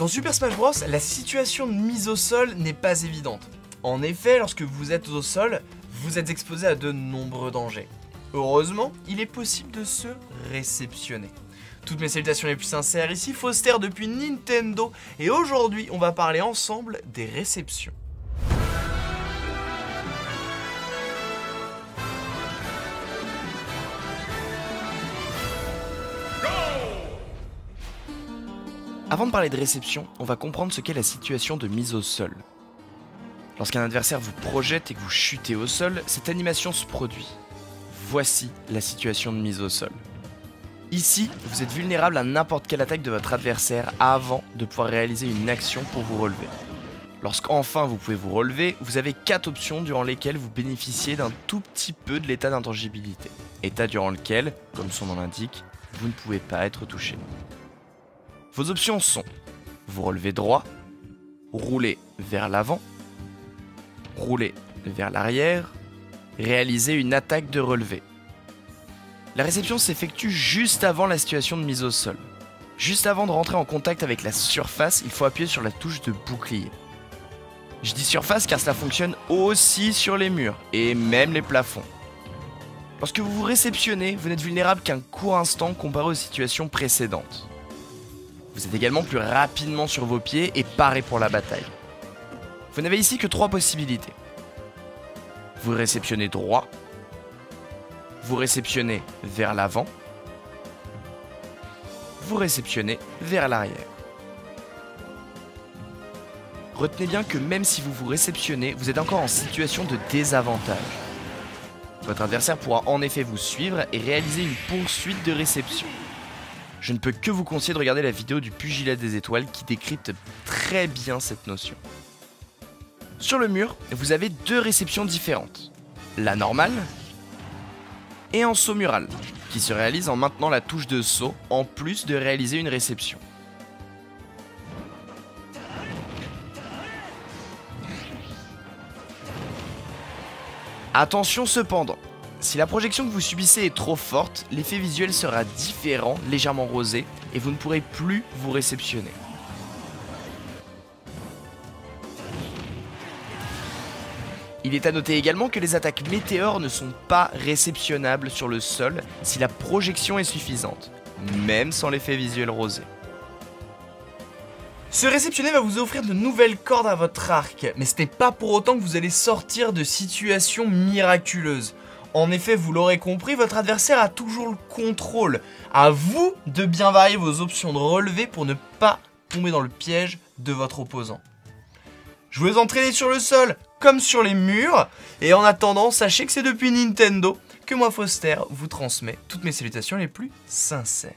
Dans Super Smash Bros, la situation de mise au sol n'est pas évidente. En effet, lorsque vous êtes au sol, vous êtes exposé à de nombreux dangers. Heureusement, il est possible de se réceptionner. Toutes mes salutations les plus sincères, ici Fauster depuis Nintendo, et aujourd'hui, on va parler ensemble des réceptions. Avant de parler de réception, on va comprendre ce qu'est la situation de mise au sol. Lorsqu'un adversaire vous projette et que vous chutez au sol, cette animation se produit. Voici la situation de mise au sol. Ici, vous êtes vulnérable à n'importe quelle attaque de votre adversaire avant de pouvoir réaliser une action pour vous relever. Lorsqu'enfin vous pouvez vous relever, vous avez 4 options durant lesquelles vous bénéficiez d'un tout petit peu de l'état d'intangibilité. État durant lequel, comme son nom l'indique, vous ne pouvez pas être touché. Vos options sont vous relever droit, rouler vers l'avant, rouler vers l'arrière, réaliser une attaque de relevé. La réception s'effectue juste avant la situation de mise au sol. Juste avant de rentrer en contact avec la surface, il faut appuyer sur la touche de bouclier. Je dis surface car cela fonctionne aussi sur les murs et même les plafonds. Lorsque vous vous réceptionnez, vous n'êtes vulnérable qu'un court instant comparé aux situations précédentes. Vous êtes également plus rapidement sur vos pieds et paré pour la bataille. Vous n'avez ici que 3 possibilités. Vous réceptionnez droit, vous réceptionnez vers l'avant, vous réceptionnez vers l'arrière. Retenez bien que même si vous vous réceptionnez, vous êtes encore en situation de désavantage. Votre adversaire pourra en effet vous suivre et réaliser une poursuite de réception. Je ne peux que vous conseiller de regarder la vidéo du Pugilat des Étoiles qui décrypte très bien cette notion. Sur le mur, vous avez 2 réceptions différentes. La normale et en saut mural, qui se réalise en maintenant la touche de saut en plus de réaliser une réception. Attention cependant, si la projection que vous subissez est trop forte, l'effet visuel sera différent, légèrement rosé, et vous ne pourrez plus vous réceptionner. Il est à noter également que les attaques météores ne sont pas réceptionnables sur le sol si la projection est suffisante, même sans l'effet visuel rosé. Se réceptionner va vous offrir de nouvelles cordes à votre arc, mais ce n'est pas pour autant que vous allez sortir de situations miraculeuses. En effet, vous l'aurez compris, votre adversaire a toujours le contrôle. À vous de bien varier vos options de relevé pour ne pas tomber dans le piège de votre opposant. Je vous entraîne sur le sol comme sur les murs, et en attendant, sachez que c'est depuis Nintendo que moi, Fauster, vous transmet toutes mes salutations les plus sincères.